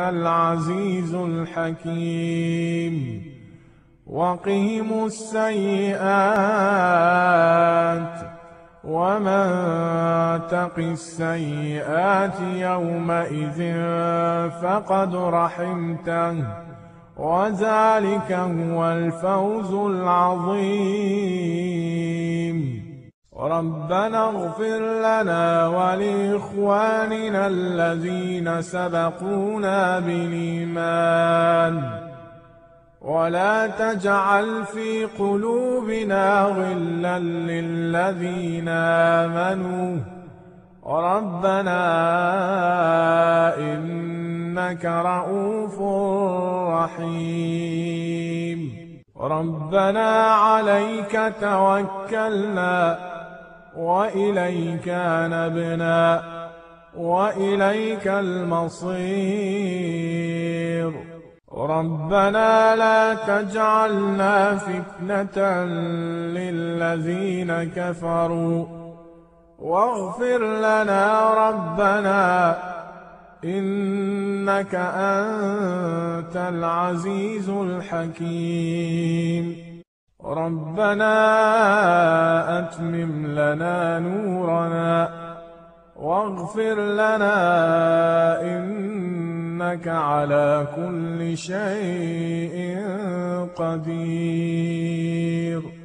العزيز الحكيم وقهم السيئات ومن تق السيئات يومئذ فقد رحمته وذلك هو الفوز العظيم. ربنا اغفر لنا ولإخواننا الذين سبقونا بالإيمان ولا تجعل في قلوبنا غلا للذين آمنوا ربنا إنك رؤوف رحيم. ربنا عليك توكلنا وإليك أنبنا وإليك المصير. ربنا لا تجعلنا فتنة للذين كفروا واغفر لنا ربنا إنك أنت العزيز الحكيم. ربنا أتمم لنا نورنا واغفر لنا إنك على كل شيء قدير.